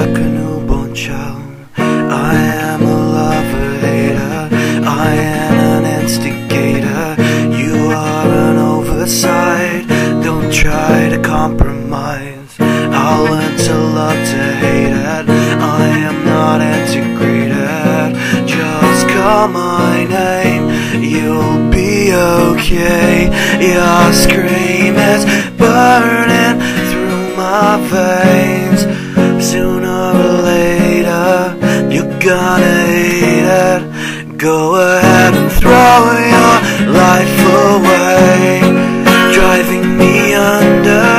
like a newborn child. I am a lover hater, I am an instigator. You are an oversight, don't try to compromise. I'll learn to love to hate it, I am not integrated. Just call my name, you'll be okay. Your scream is burning through my veins. Sooner or later, you're gonna hate it. Go ahead and throw your life away, driving me under,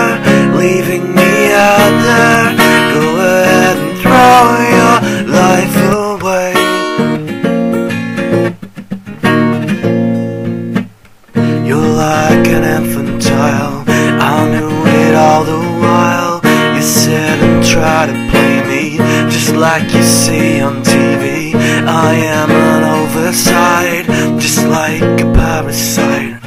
leaving me out there. Go ahead and throw your life away. You're like an infantile, I knew it all the while. You sit and try to play me, just like you see on TV. I am an oversight, just like a parasite.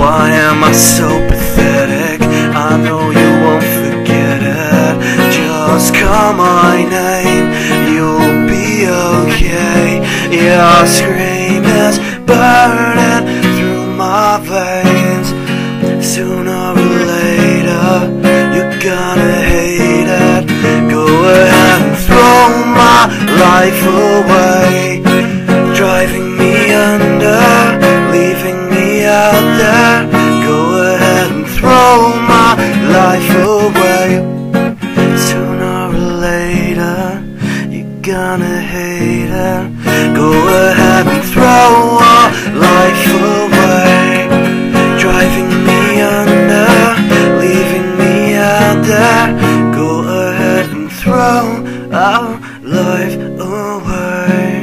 Why am I so pathetic? I know you won't forget it. Just call my name, you'll be okay. Your scream is burning through my veins. Sooner or later, you're gonna hate it. Go ahead and throw my life away, driving me under, leaving me out there. Go ahead and throw my life away. Sooner or later, you're gonna hate it. Go ahead and throw our life away, driving me under, leaving me out there. Go ahead and throw our life away.